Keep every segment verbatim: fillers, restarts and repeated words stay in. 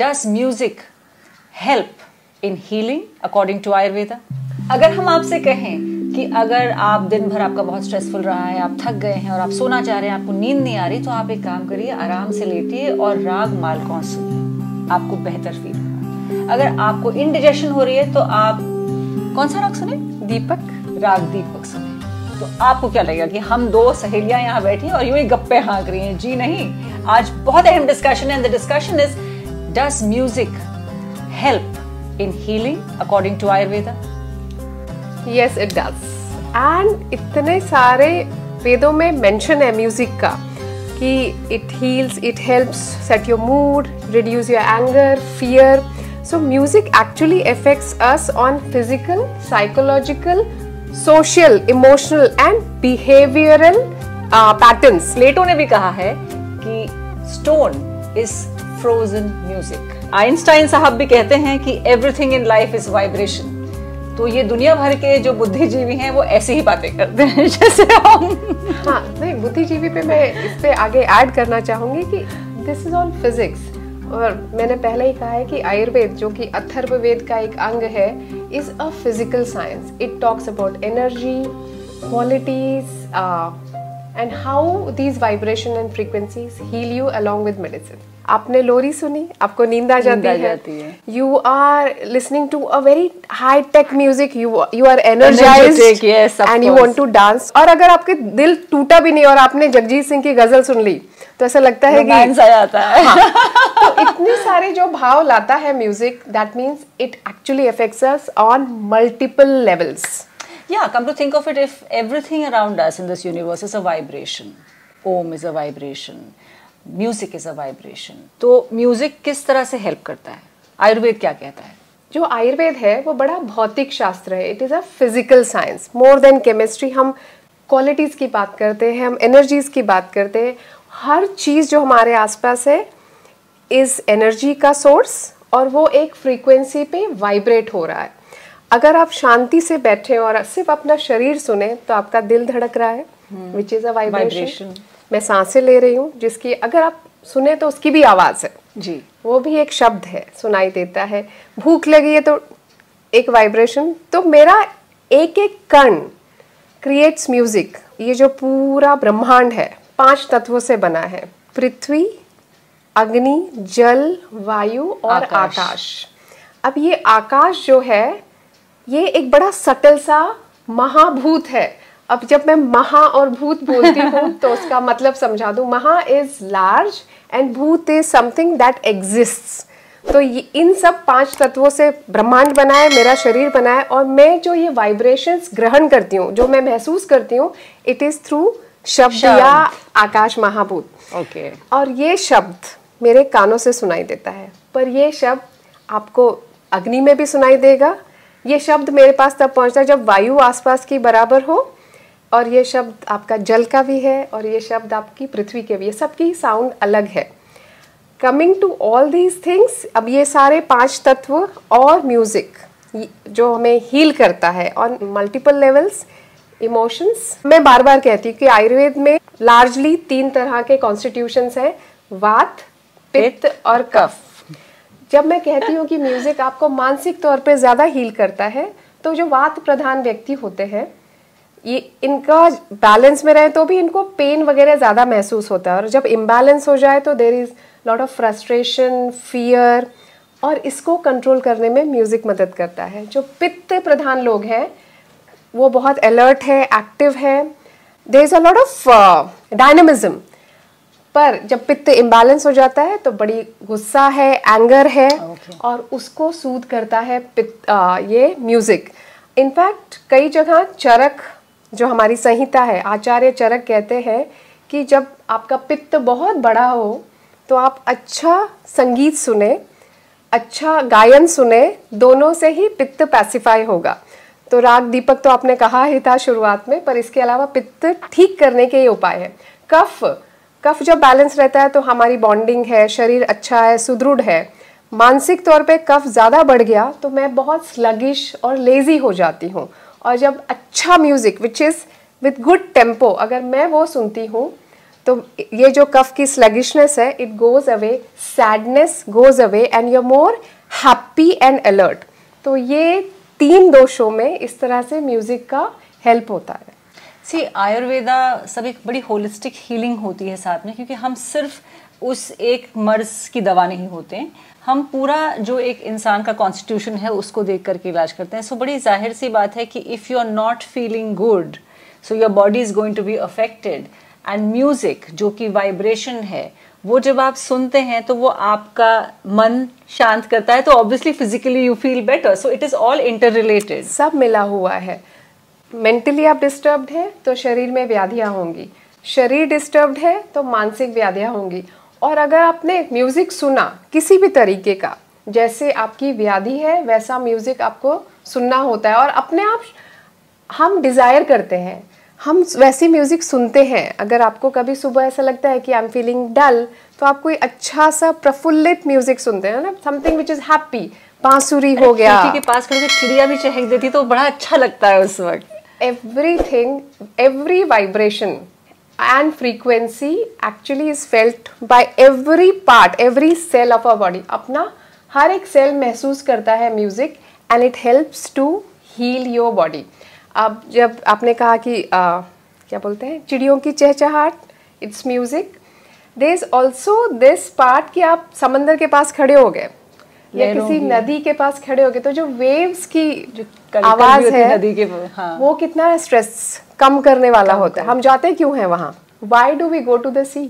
Does music help in healing according to Ayurveda? अगर हम आपसे कहें कि अगर आप दिन भर आपका बहुत स्ट्रेसफुल रहा है, आप थक गए हैं और आप सोना चाह रहे हैं, आपको नींद नहीं आ रही, तो आप एक काम करिए, आराम से लेटिए और राग मालकौन सुनिए, आपको बेहतर फील होगा। अगर आपको इनडाइजेशन हो रही है तो आप कौन सा राग सुने? दीपक, राग दीपक सुने। तो आपको क्या लगेगा कि हम दो सहेलियां यहाँ बैठी और यूं ही गप्पे हाँक रही हैं? जी नहीं, आज बहुत अहम डिस्कशन है। The discussion is does music help in healing according to Ayurveda? Yes, it does. And इतने सारे वेदों में मेंशन है म्यूजिक का कि it heals, it helps set your mood, reduce your anger, fear. So music actually affects us on physical, psychological, social, emotional and behavioral uh, patterns. Plato ने भी कहा है कि stone is frozen music. Einstein साहब भी कहते हैं कि everything in life is vibration. तो ये दुनिया भर के जो बुद्धिजीवी हैं वो ऐसी ही बातें करते हैं जैसे हम। हाँ, नहीं, बुद्धिजीवी पे मैं इस पे आगे ऐड करना चाहूँगी कि दिस इज ऑल फिजिक्स। और मैंने पहले ही कहा है कि आयुर्वेद, जो कि अथर्ववेद का एक अंग है, is a physical science. It talks about energy, qualities and how these vibration and frequencies heal you along with medicine. आपने लोरी सुनी, आपको नींद आ जाती है, you are listening to a very high tech music, you you are energised and you want to dance. और अगर आपके दिल टूटा भी नहीं और आपने जगजीत सिंह की गजल सुन ली तो ऐसा लगता है कि रोमांस आ जाता है। हाँ, तो इतने सारे जो भाव लाता है music, that means it actually affects us on multiple levels. या come to think of it, if everything around us in this universe is a vibration, Om is a vibration, music is a vibration, तो music किस तरह से help करता है? आयुर्वेद क्या कहता है? जो आयुर्वेद है वो बड़ा भौतिक शास्त्र है। It is a physical science more than chemistry. हम क्वालिटीज की बात करते हैं, हम एनर्जीज की बात करते हैं। हर चीज जो हमारे आसपास है इज एनर्जी का सोर्स और वो एक फ्रीक्वेंसी पे वाइब्रेट हो रहा है। अगर आप शांति से बैठे और सिर्फ अपना शरीर सुने तो आपका दिल धड़क रहा है, विच इज अ वाइब्रेशन। मैं सांसें ले रही हूँ, जिसकी अगर आप सुने तो उसकी भी आवाज़ है जी, वो भी एक शब्द है, सुनाई देता है। भूख लगी है तो एक वाइब्रेशन। तो मेरा एक एक कण क्रिएट्स म्यूजिक। ये जो पूरा ब्रह्मांड है पांच तत्वों से बना है, पृथ्वी, अग्नि, जल, वायु और आकाश।, आकाश। अब ये आकाश जो है ये एक बड़ा सटल सा महाभूत है। अब जब मैं महा और भूत बोलती हूँ तो उसका मतलब समझा दूँ। महा इज लार्ज एंड भूत इज समथिंग दैट एग्जिस्ट्स। तो ये इन सब पांच तत्वों से ब्रह्मांड बना है, मेरा शरीर बना है और मैं जो ये वाइब्रेशंस ग्रहण करती हूँ, जो मैं महसूस करती हूँ, इट इज थ्रू शब्द या आकाश महाभूत। Okay okay. और ये शब्द मेरे कानों से सुनाई देता है, पर ये शब्द आपको अग्नि में भी सुनाई देगा। ये शब्द मेरे पास तब पहुँचता है जब वायु आसपास की बराबर हो, और ये शब्द आपका जल का भी है और ये शब्द आपकी पृथ्वी के भी है। सबकी साउंड अलग है। Coming to all these things, अब ये सारे पांच तत्व और म्यूजिक जो हमें हील करता है ऑन मल्टीपल लेवल्स, इमोशंस। मैं बार बार कहती हूँ कि आयुर्वेद में लार्जली तीन तरह के कॉन्स्टिट्यूशंस हैं, वात, पित्त और कफ। जब मैं कहती हूँ कि म्यूजिक आपको मानसिक तौर पर ज़्यादा हील करता है, तो जो वात प्रधान व्यक्ति होते हैं ये इनका बैलेंस में रहे तो भी इनको पेन वगैरह ज़्यादा महसूस होता है, और जब इम्बैलेंस हो जाए तो there is lot of frustration, fear, और इसको कंट्रोल करने में म्यूज़िक मदद करता है। जो पित्त प्रधान लोग हैं वो बहुत अलर्ट है, एक्टिव है, there is a lot of dynamism, पर जब पित्त इम्बैलेंस हो जाता है तो बड़ी गुस्सा है, एंगर है okay. और उसको सूद करता है पित्त आ, ये म्यूज़िक। इनफैक्ट कई जगह चरक, जो हमारी संहिता है, आचार्य चरक कहते हैं कि जब आपका पित्त बहुत बड़ा हो तो आप अच्छा संगीत सुने, अच्छा गायन सुने, दोनों से ही पित्त पैसिफाई होगा। तो राग दीपक तो आपने कहा ही था शुरुआत में, पर इसके अलावा पित्त ठीक करने के ये उपाय हैं। कफ, कफ जब बैलेंस रहता है तो हमारी बॉन्डिंग है, शरीर अच्छा है, सुदृढ़ है। मानसिक तौर पर कफ ज़्यादा बढ़ गया तो मैं बहुत स्लगिश और लेज़ी हो जाती हूँ, और जब अच्छा music which is with good tempo अगर मैं वो सुनती हूँ तो ये जो कफ की स्लगिशनेस है, it goes away, sadness goes away and you are more happy and alert. तो ये तीन दोषों में इस तरह से म्यूजिक का हेल्प होता है। सी आयुर्वेदा सब एक बड़ी होलिस्टिक हीलिंग होती है साथ में, क्योंकि हम सिर्फ उस एक मर्ज की दवा नहीं होते हैं, हम पूरा जो एक इंसान का कॉन्स्टिट्यूशन है उसको देख करके इलाज करते हैं। सो so, बड़ी जाहिर सी बात है कि if you are not feeling good so your body is going to be affected, and music जो कि वाइब्रेशन है वो जब आप सुनते हैं तो वो आपका मन शांत करता है, तो obviously physically you feel better. So it is all interrelated, सब मिला हुआ है। मेंटली आप डिस्टर्ब्ड हैं तो शरीर में व्याधियाँ होंगी, शरीर डिस्टर्ब्ड है तो मानसिक व्याधियाँ होंगी। और अगर आपने म्यूज़िक सुना किसी भी तरीके का, जैसे आपकी व्याधि है वैसा म्यूज़िक आपको सुनना होता है, और अपने आप हम डिज़ायर करते हैं, हम वैसी म्यूज़िक सुनते हैं। अगर आपको कभी सुबह ऐसा लगता है कि आई एम फीलिंग डल, तो आप कोई अच्छा सा प्रफुल्लित म्यूज़िक सुनते हैं ना, समथिंग विच इज़ हैप्पी, बांसुरी हो गया, खिड़की के पास खड़े चिड़िया भी चहक देती तो बड़ा अच्छा लगता है उस वक्त। Everything, every vibration and frequency actually is felt by every part, every cell of our body. अपना हर एक सेल महसूस करता है music, and it helps to heal your body. अब जब आपने कहा कि आ, क्या बोलते हैं, चिड़ियों की चहचहाट, it's music. There is also this part कि आप समंदर के पास खड़े हो गए या किसी नदी के पास खड़े हो गए, तो जो वेव्स की जो आवाज़ है नदी के, हाँ। वो कितना स्ट्रेस कम करने वाला कम होता है। हम जाते क्यों हैं वहाँ? Why do we go to the sea?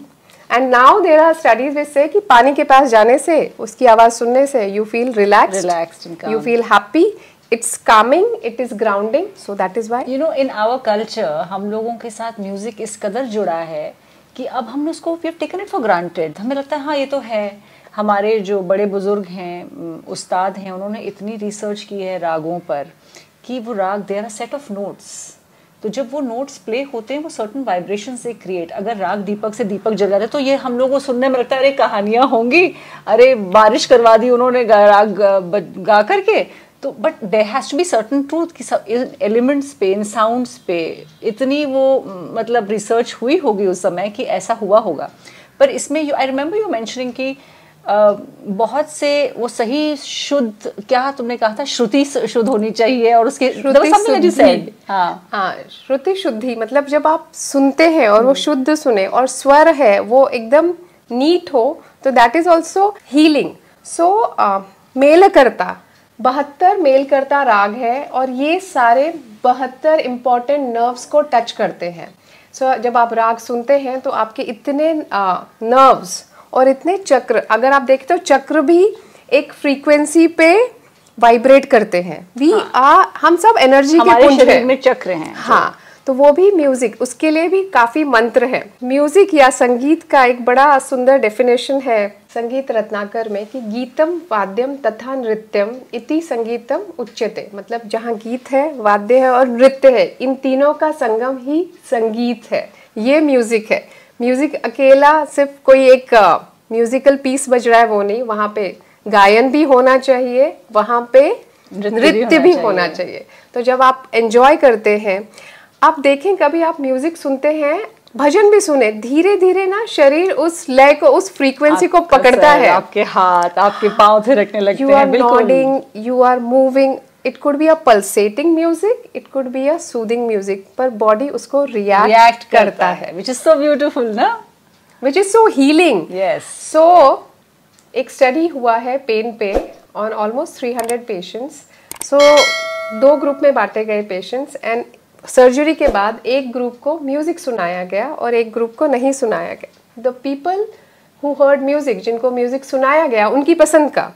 And now there are studies which say कि पानी के पास जाने से, उसकी आवाज़ सुनने से you feel relaxed, you feel happy, it's calming, it is grounding. So that is why, you know, in our culture हम लोगों के साथ म्यूज़िक इस कदर जुड़ा है कि अब हमने उसको, we have taken it for granted. हमें लगता है हाँ ये तो है। हमारे जो बड़े बुज़ुर्ग हैं, उस्ताद हैं, उन्होंने इतनी रिसर्च की है रागों पर कि वो राग, there are set of notes, तो जब वो नोट्स प्ले होते हैं वो सर्टन वाइब्रेशन से क्रिएट, अगर राग दीपक से दीपक जगा रहे तो ये हम लोगों को सुनने में लगता है अरे कहानियाँ होंगी, अरे बारिश करवा दी उन्होंने राग गा करके। तो but there has to be certain truth कि एलिमेंट्स पे, इन साउंड्स पे इतनी वो मतलब रिसर्च हुई होगी उस समय कि ऐसा हुआ होगा। पर इसमें आई रिमेंबर यू मैंशनिंग कि Uh, बहुत से वो सही शुद्ध, क्या तुमने कहा था, श्रुति शुद्ध होनी चाहिए, और उसके श्रुति, हाँ हाँ, श्रुति शुद्धि मतलब जब आप सुनते हैं और वो शुद्ध सुने और स्वर है वो एकदम नीट हो, तो that is also healing. So मेलकर्ता, बहत्तर मेलकर्ता राग है और ये सारे बहत्तर इम्पॉर्टेंट नर्व्स को टच करते हैं। सो so, जब आप राग सुनते हैं तो आपके इतने नर्व्स uh, और इतने चक्र, अगर आप देखते हो चक्र भी एक फ्रीक्वेंसी पे वाइब्रेट करते हैं। वी आर, हम सब एनर्जी के पुंज में चक्र हैं, हाँ, तो वो भी म्यूजिक, उसके लिए भी काफी मंत्र है। म्यूजिक या संगीत का एक बड़ा सुंदर डेफिनेशन है संगीत रत्नाकर में कि गीतम वाद्यम तथा नृत्यम इति संगीतम उच्यते, मतलब जहाँ गीत है, वाद्य है और नृत्य है, इन तीनों का संगम ही संगीत है, ये म्यूजिक है। म्यूज़िक अकेला सिर्फ कोई एक म्यूज़िकल पीस बज रहा है वो नहीं, वहाँ पे गायन भी होना चाहिए, वहाँ पे नृत्य भी होना चाहिए। तो जब आप एंजॉय करते हैं, आप देखें कभी आप म्यूज़िक सुनते हैं, भजन भी सुने, धीरे धीरे ना शरीर उस लय को, उस फ्रीक्वेंसी को पकड़ता है, आपके हाथ आपके पाँव थिरकने लगते हैं, you are nodding, you are moving. It could be a pulsating music, it could be a soothing music, पर बॉडी उसको रिएक्ट करता है, विच इज सो ब्यूटिफुल ना, which is so healing. Yes, so एक स्टडी हुआ है pain पे on almost three hundred patients. So दो ग्रुप में बांटे गए पेशेंट्स, एंड सर्जरी के बाद एक ग्रुप को म्यूजिक सुनाया गया और एक ग्रुप को नहीं सुनाया गया। The people who heard music, जिनको म्यूजिक सुनाया गया उनकी पसंद का,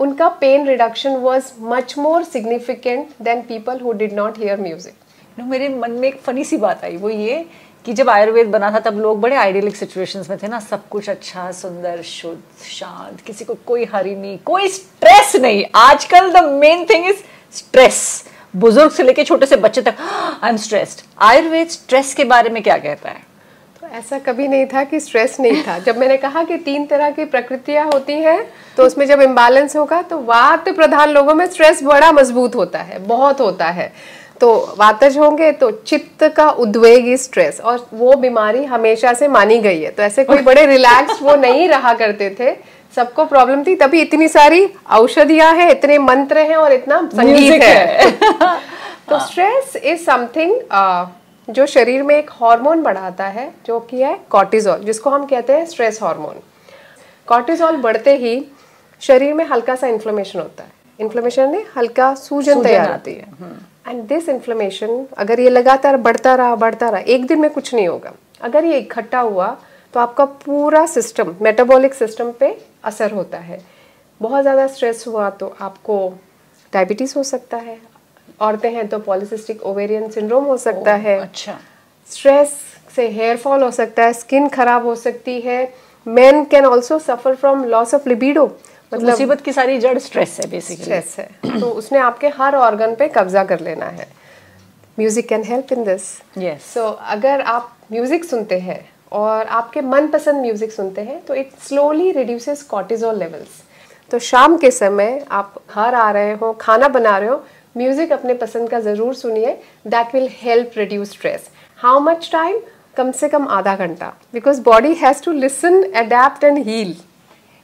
उनका pain reduction was much more significant than people who did not hear music. मेरे मन में एक फनी सी बात आई, वो ये कि जब आयुर्वेद बना था तब लोग बड़े आइडियलिक सिचुएशंस में थे ना, सब कुछ अच्छा, सुंदर, शुद्ध, शांत, किसी को कोई हरी नहीं, कोई स्ट्रेस नहीं। आजकल the main thing is stress, बुजुर्ग से लेके छोटे से बच्चे तक I am stressed. Ayurveda stress के बारे में क्या कहता है? ऐसा कभी नहीं था कि स्ट्रेस नहीं था। जब मैंने कहा कि तीन तरह की प्रकृतियाँ होती हैं, तो उसमें जब इम्बैलेंस होगा तो वात प्रधान लोगों में स्ट्रेस बड़ा मजबूत होता है, बहुत होता है। तो वातज होंगे तो चित्त का उद्वेगी स्ट्रेस, और वो बीमारी हमेशा से मानी गई है। तो ऐसे कोई बड़े रिलैक्स वो नहीं रहा करते थे, सबको प्रॉब्लम थी, तभी इतनी सारी औषधियां हैं, इतने मंत्र हैं और इतना संगीत है। तो स्ट्रेस इज समथिंग जो शरीर में एक हार्मोन बढ़ाता है जो कि है कॉर्टिसोल, जिसको हम कहते हैं स्ट्रेस हार्मोन। कॉर्टिसोल बढ़ते ही शरीर में हल्का सा इन्फ्लेमेशन होता है, इन्फ्लेमेशन ने हल्का सूजन तैयार होती है। एंड दिस इन्फ्लेमेशन अगर ये लगातार बढ़ता रहा बढ़ता रहा एक दिन में कुछ नहीं होगा, अगर ये इकट्ठा हुआ तो आपका पूरा सिस्टम, मेटाबॉलिक सिस्टम पे असर होता है। बहुत ज़्यादा स्ट्रेस हुआ तो आपको डायबिटीज़ हो सकता है, औरतें हैं तो पॉलीसिस्टिक ओवेरियन सिंड्रोम हो सकता ओ, है। अच्छा। स्ट्रेस से हेयर फॉल हो सकता है, स्किन खराब हो सकती है। Men can also suffer from loss of libido, मतलब मुसीबत की सारी जड़ स्ट्रेस है बेसिकली। स्ट्रेस है तो उसने आपके हर ऑर्गन पे कब्जा कर लेना है। Music can help in this. So अगर आप म्यूजिक सुनते हैं और आपके मनपसंद म्यूजिक सुनते हैं तो it slowly reduces cortisol levels. तो शाम के समय आप घर आ रहे हो, खाना बना रहे हो, म्यूजिक अपने पसंद का जरूर सुनिए, that will help reduce stress. How much time? कम से कम आधा घंटा, because body has to listen, adapt and heal.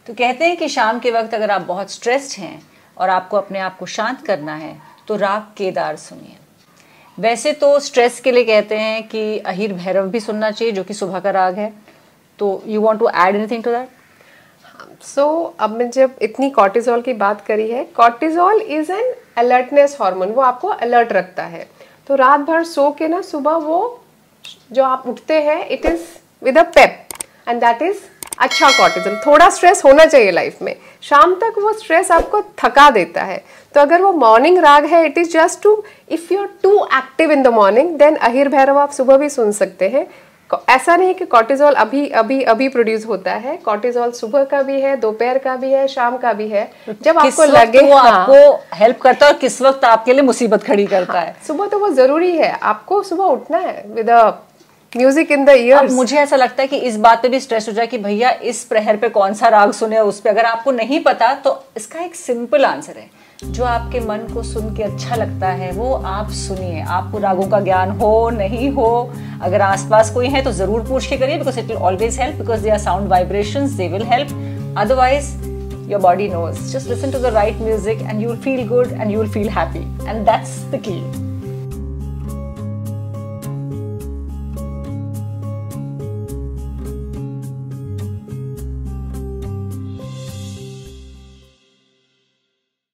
तो कहते हैं कि शाम के वक्त अगर आप बहुत स्ट्रेस्ड हैं और आपको अपने आप को शांत करना है तो राग केदार सुनिए। वैसे तो स्ट्रेस के लिए कहते हैं कि अहिर भैरव भी सुनना चाहिए, जो कि सुबह का राग है। तो you want to add anything to that? So अब मैं जब इतनी कॉर्टिसोल की बात करी है, cortisol is an alertness hormone, वो आपको अलर्ट रखता है। तो रात भर सो के ना सुबह वो जो आप उठते हैं it is with a pep, and that is अच्छा कॉर्टिसोल। थोड़ा स्ट्रेस होना चाहिए लाइफ में, शाम तक वो स्ट्रेस आपको थका देता है। तो अगर वो मॉर्निंग राग है, it is just to, if you are too active in the morning then Ahir Bhairav आप सुबह भी सुन सकते हैं। ऐसा नहीं कि कॉर्टिसोल अभी अभी अभी प्रोड्यूस होता है, कॉर्टिसोल सुबह का भी है, दोपहर का भी है, शाम का भी है। जब आपको लगे वो हाँ, आपको हेल्प करता है और किस वक्त आपके लिए मुसीबत खड़ी करता हाँ, है। सुबह तो वो जरूरी है, आपको सुबह उठना है with a music in the ears. मुझे ऐसा लगता है कि इस बात पे भी स्ट्रेस हो जाए कि भैया इस प्रहर पे कौन सा राग सुने, उस पर अगर आपको नहीं पता तो इसका एक सिंपल आंसर है, जो आपके मन को सुन के अच्छा लगता है वो आप सुनिए। आपको रागों का ज्ञान हो नहीं हो, अगर आसपास कोई है तो जरूर पूछ के करिए, because it will always help, because they are sound vibrations, they will help. Otherwise your body knows, Just listen to the right music and you'll feel good and you'll feel happy. And that's the key.